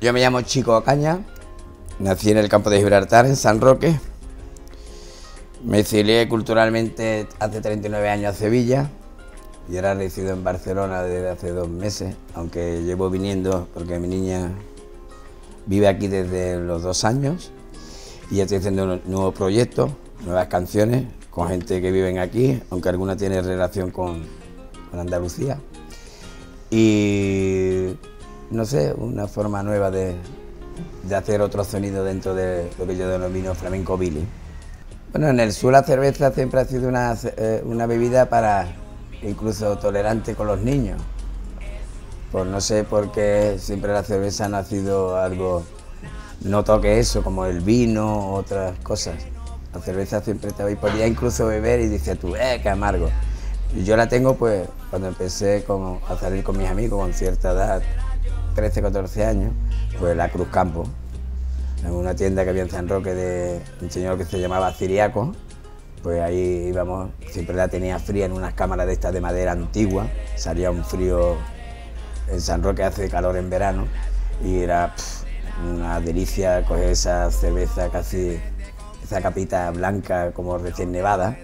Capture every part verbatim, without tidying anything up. Yo me llamo Chico Ocaña, nací en el campo de Gibraltar, en San Roque. Me exilié culturalmente hace treinta y nueve años a Sevilla y ahora resido en Barcelona desde hace dos meses, aunque llevo viniendo porque mi niña vive aquí desde los dos años y estoy haciendo nuevos proyectos, nuevas canciones con gente que viven aquí, aunque alguna tiene relación con, con Andalucía. Y no sé, una forma nueva de, de hacer otro sonido dentro de lo que yo denomino flamenco Billy. Bueno, en el sur la cerveza siempre ha sido una, eh, una bebida para incluso tolerante con los niños. Pues no sé por qué siempre la cerveza no ha sido algo, no toque eso, como el vino, otras cosas. La cerveza siempre te podía incluso beber y dices tú, ¡eh, qué amargo! Y yo la tengo pues cuando empecé como a salir con mis amigos con cierta edad, trece, catorce años, pues la Cruzcampo. En una tienda que había en San Roque de un señor que se llamaba Ciriaco, pues ahí íbamos, siempre la tenía fría en unas cámaras de estas de madera antigua, salía un frío, en San Roque hace calor en verano, y era pff, una delicia coger esa cerveza casi, esa capita blanca como recién nevada,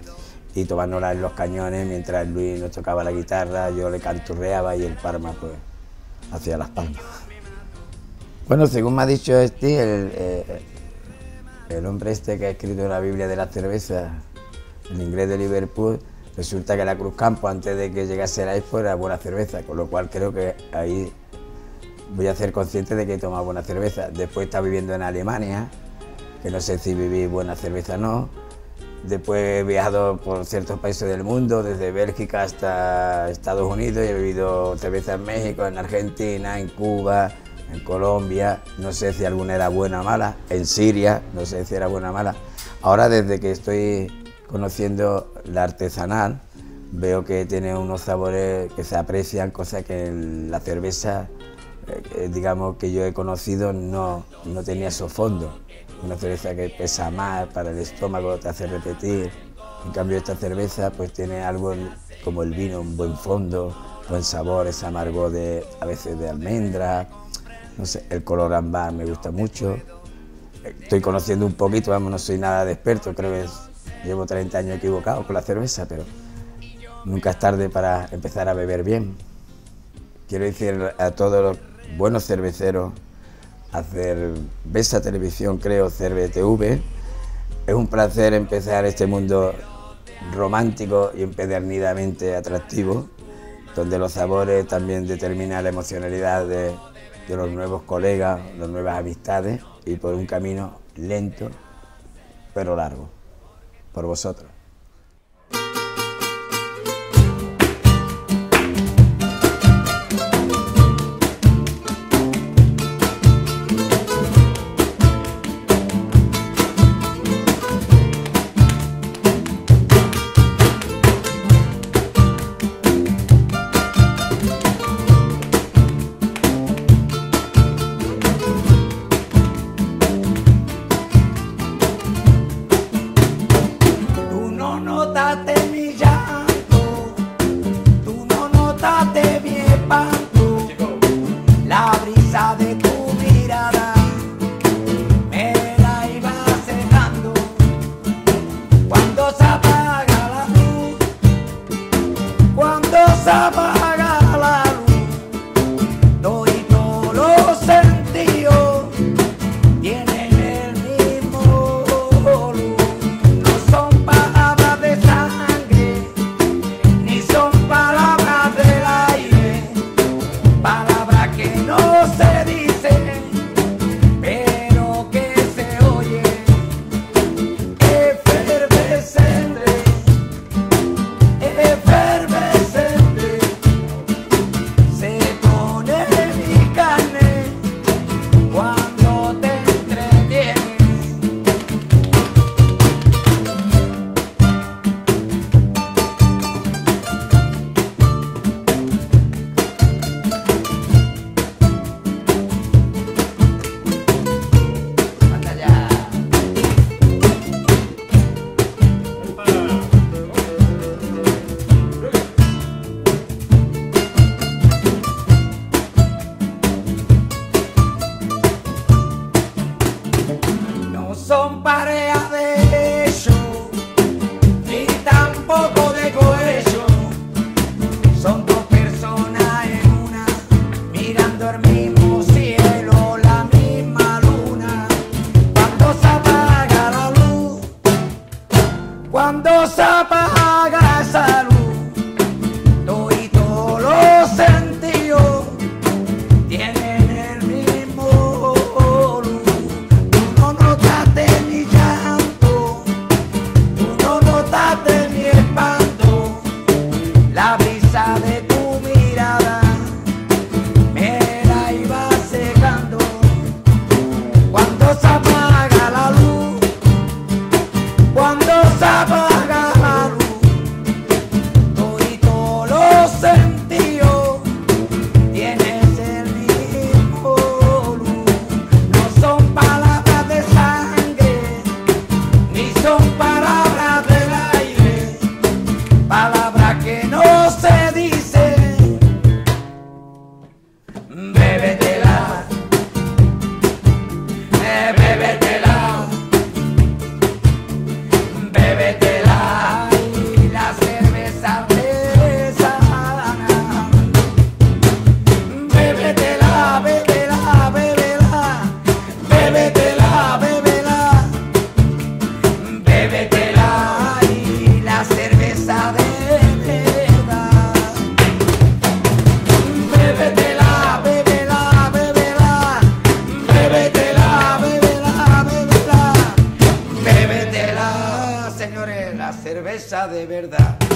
y tomándola en los cañones mientras Luis nos tocaba la guitarra, yo le canturreaba y el Parma pues hacía las palmas. Bueno, según me ha dicho Steve, el, eh, el hombre este que ha escrito la Biblia de la cerveza, el inglés de Liverpool, resulta que la Cruzcampo, antes de que llegase la Expo, era buena cerveza, con lo cual creo que ahí voy a ser consciente de que he tomado buena cerveza. Después he estado viviendo en Alemania, que no sé si viví buena cerveza o no. Después he viajado por ciertos países del mundo, desde Bélgica hasta Estados Unidos, y he bebido cerveza en México, en Argentina, en Cuba, en Colombia, no sé si alguna era buena o mala, en Siria, no sé si era buena o mala. Ahora, desde que estoy conociendo la artesanal, veo que tiene unos sabores que se aprecian, cosas que en la cerveza, eh, digamos, que yo he conocido, no, no tenía esos fondos. Una cerveza que pesa más para el estómago, te hace repetir. En cambio, esta cerveza pues tiene algo como el vino, un buen fondo, buen sabor, ese amargo de, a veces de almendra. No sé, el color ámbar me gusta mucho. Estoy conociendo un poquito, vamos, no soy nada de experto, creo que es, llevo treinta años equivocado con la cerveza, pero nunca es tarde para empezar a beber bien. Quiero decir a todos los buenos cerveceros, a CerveTV Televisión, creo, CerveTV, es un placer empezar este mundo romántico y empedernidamente atractivo, donde los sabores también determinan la emocionalidad de de los nuevos colegas, las nuevas amistades, y por un camino lento pero largo. Por vosotros. comparea de eso, ni tampoco de cohecho. Son dos personas en una, mirando el mismo cielo, la misma luna. Cuando se apaga la luz, cuando se apaga esa luz, de verdad.